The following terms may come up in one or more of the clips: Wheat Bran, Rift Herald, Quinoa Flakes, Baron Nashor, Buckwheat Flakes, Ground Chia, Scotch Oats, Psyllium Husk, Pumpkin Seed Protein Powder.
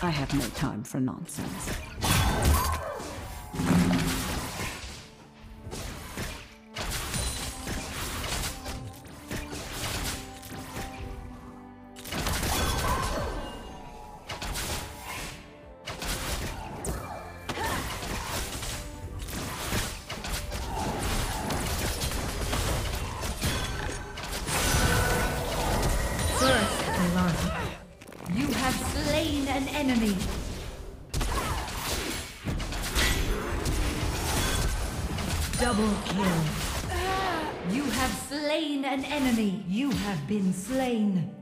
I have no time for nonsense. Double kill. You have slain an enemy. You have been slain.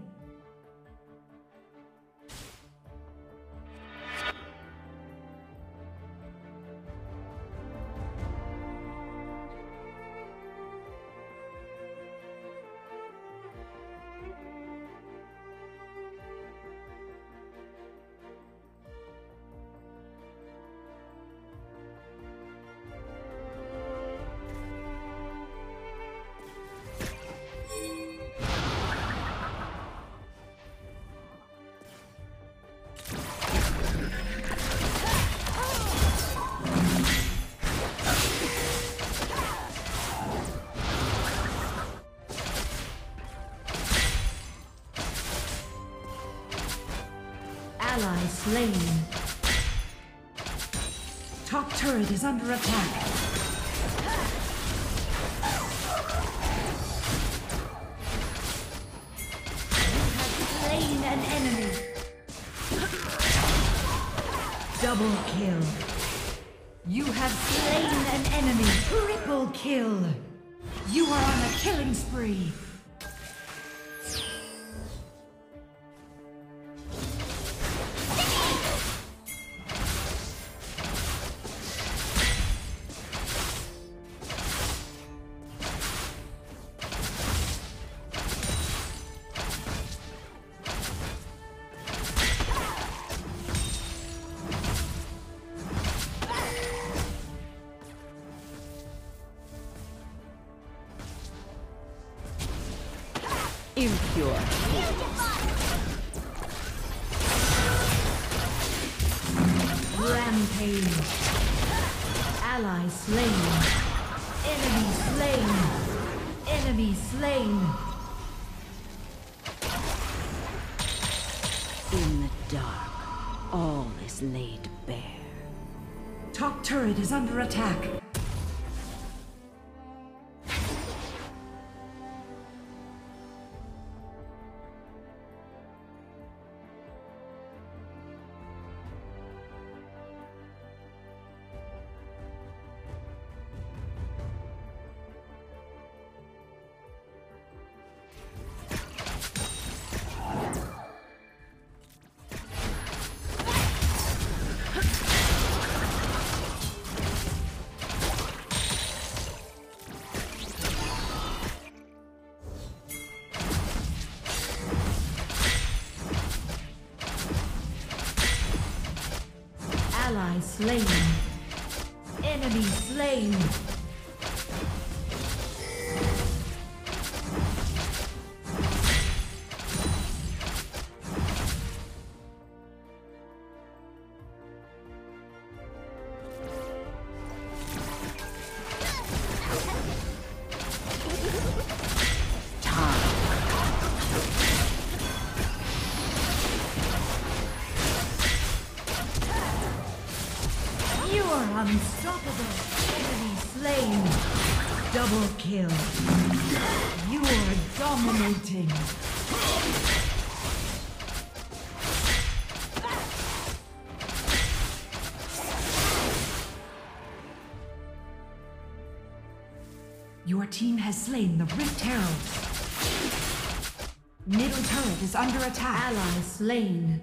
Ally slain. Top turret is under attack. You have slain an enemy. Double kill. You have slain an enemy. Triple kill. You are on a killing spree. Impure. Rampage. Ally slain. Enemy slain. Enemy slain. In the dark, all is laid bare. Top turret is under attack. Ally slain. Enemy slain. Unstoppable. Enemy slain. Double kill. You are dominating. Your team has slain the Rift Herald. Middle turret is under attack. Ally slain.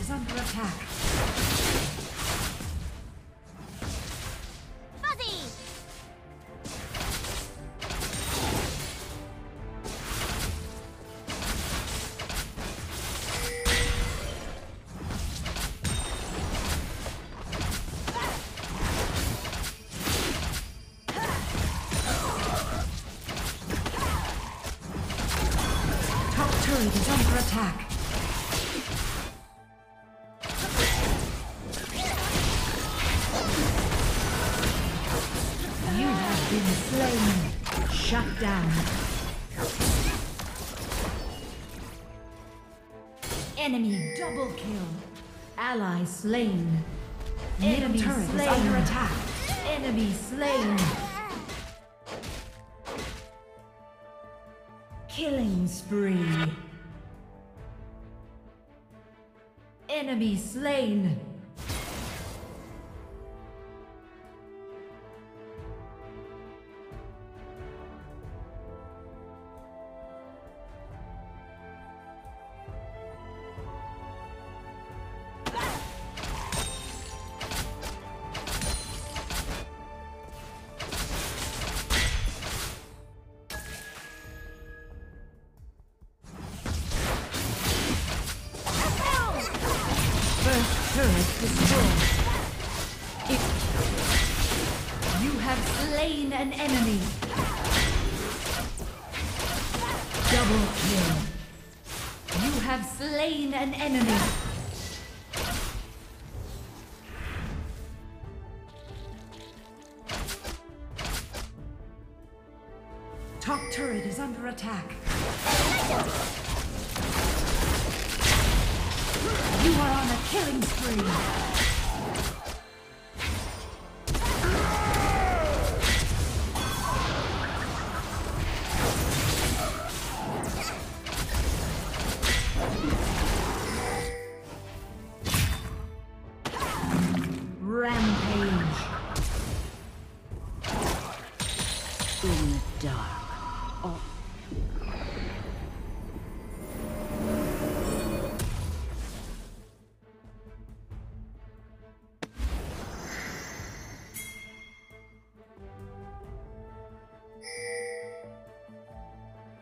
Is under attack. Fuzzy. turret is under attack. You have been slain. Shut down. Enemy double kill. Ally slain. Enemy turret is under attack. Enemy slain. Killing spree. Enemy slain. An enemy. Double kill. You have slain an enemy. Top turret is under attack. You are on a killing spree.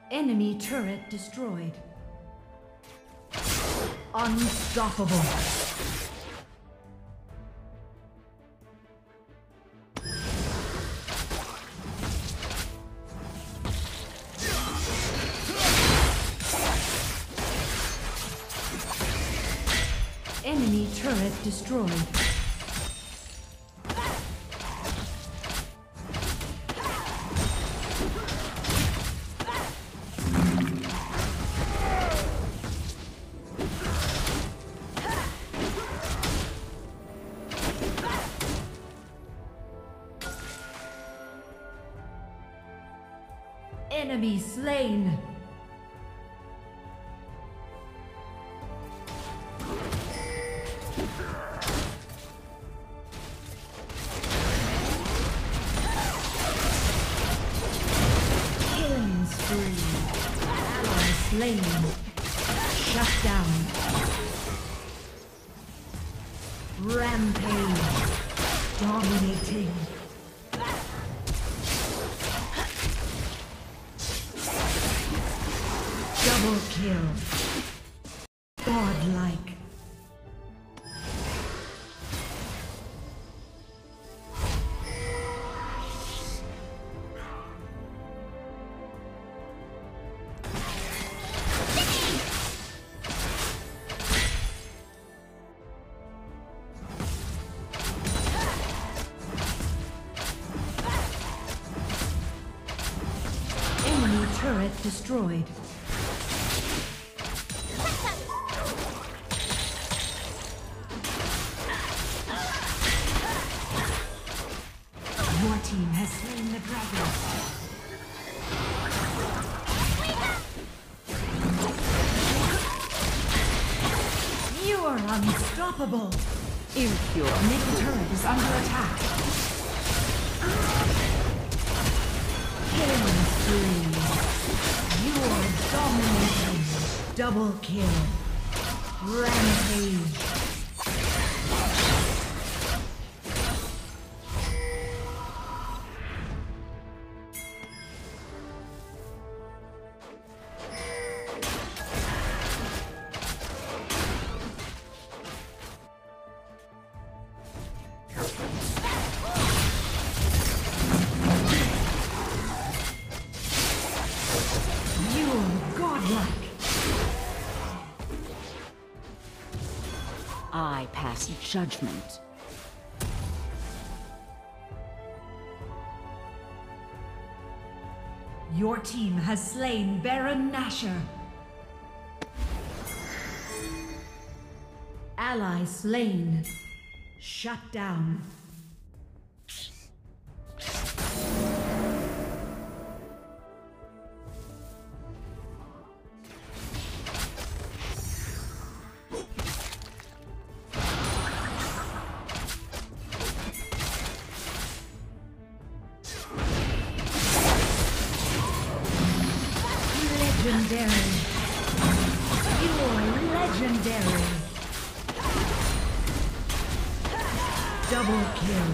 Enemy turret destroyed. Unstoppable. Enemy turret destroyed. Enemy slain. Killing spree. Ally slain. Shut down. Rampage. Dominating. Double kill. Godlike. Enemy turret destroyed. Team has slain the dragon. You are unstoppable. Impure. Middle turret is under attack. Killing spree. You are dominating. Double kill. Rampage. Godlike. last judgment. Your team has slain Baron Nashor. Ally slain. Shut down. Double kill.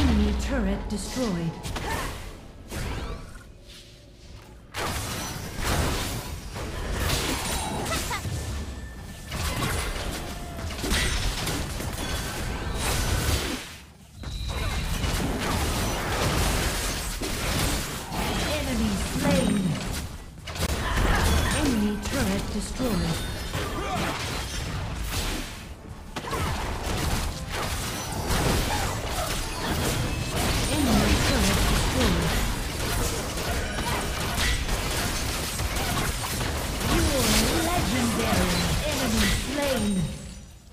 Enemy turret destroyed. Enemy slain. Enemy turret destroyed.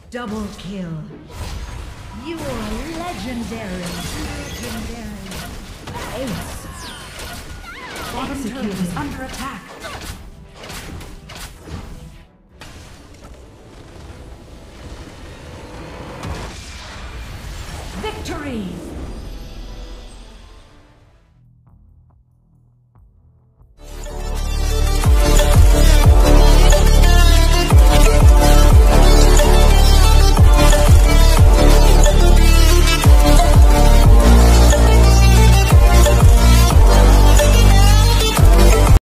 Double kill. You are legendary. Ace. Bottom turret is under attack. Victory!